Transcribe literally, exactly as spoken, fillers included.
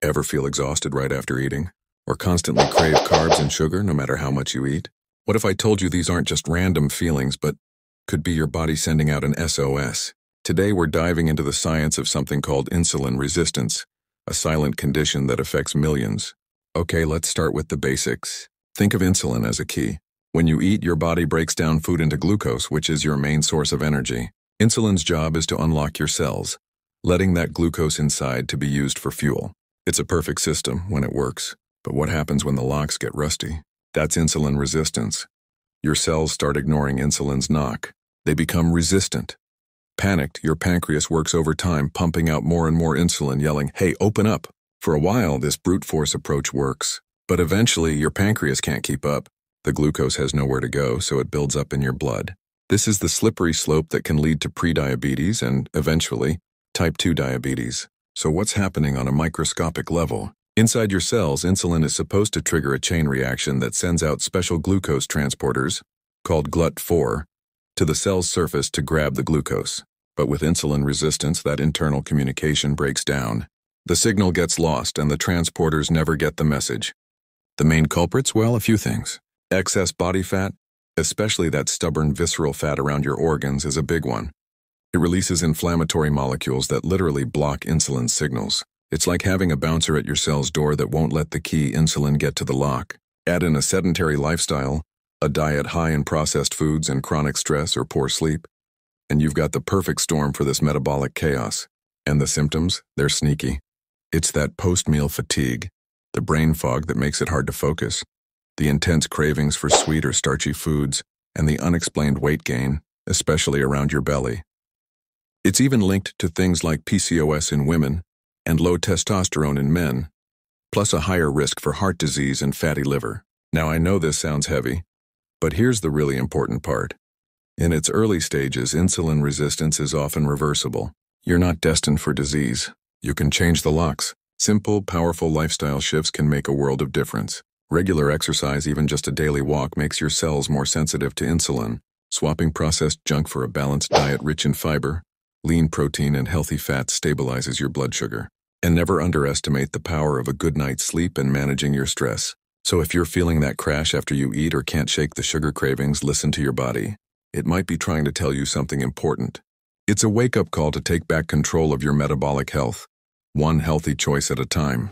Ever feel exhausted right after eating? Or constantly crave carbs and sugar no matter how much you eat? What if I told you these aren't just random feelings, but could be your body sending out an S O S? Today we're diving into the science of something called insulin resistance, a silent condition that affects millions. Okay, let's start with the basics. Think of insulin as a key. When you eat, your body breaks down food into glucose, which is your main source of energy. Insulin's job is to unlock your cells, letting that glucose inside to be used for fuel. It's a perfect system when it works, but what happens when the locks get rusty? That's insulin resistance. Your cells start ignoring insulin's knock. They become resistant. Panicked, your pancreas works overtime, pumping out more and more insulin, yelling, "Hey, open up!" For a while, this brute force approach works, but eventually your pancreas can't keep up. The glucose has nowhere to go, so it builds up in your blood. This is the slippery slope that can lead to prediabetes and, eventually, type two diabetes. So what's happening on a microscopic level? Inside your cells, insulin is supposed to trigger a chain reaction that sends out special glucose transporters, called glut four, to the cell's surface to grab the glucose. But with insulin resistance, that internal communication breaks down. The signal gets lost and the transporters never get the message. The main culprits? Well, a few things. Excess body fat, especially that stubborn visceral fat around your organs, is a big one. It releases inflammatory molecules that literally block insulin signals. It's like having a bouncer at your cell's door that won't let the key insulin get to the lock. Add in a sedentary lifestyle, a diet high in processed foods and chronic stress or poor sleep, and you've got the perfect storm for this metabolic chaos. And the symptoms? They're sneaky. It's that post-meal fatigue, the brain fog that makes it hard to focus, the intense cravings for sweet or starchy foods, and the unexplained weight gain, especially around your belly. It's even linked to things like P C O S in women and low testosterone in men, plus a higher risk for heart disease and fatty liver. Now, I know this sounds heavy, but here's the really important part. In its early stages, insulin resistance is often reversible. You're not destined for disease. You can change the locks. Simple, powerful lifestyle shifts can make a world of difference. Regular exercise, even just a daily walk, makes your cells more sensitive to insulin. Swapping processed junk for a balanced diet rich in fiber, lean protein, and healthy fats stabilizes your blood sugar. And never underestimate the power of a good night's sleep and managing your stress. So if you're feeling that crash after you eat or can't shake the sugar cravings, listen to your body. It might be trying to tell you something important. It's a wake-up call to take back control of your metabolic health, one healthy choice at a time.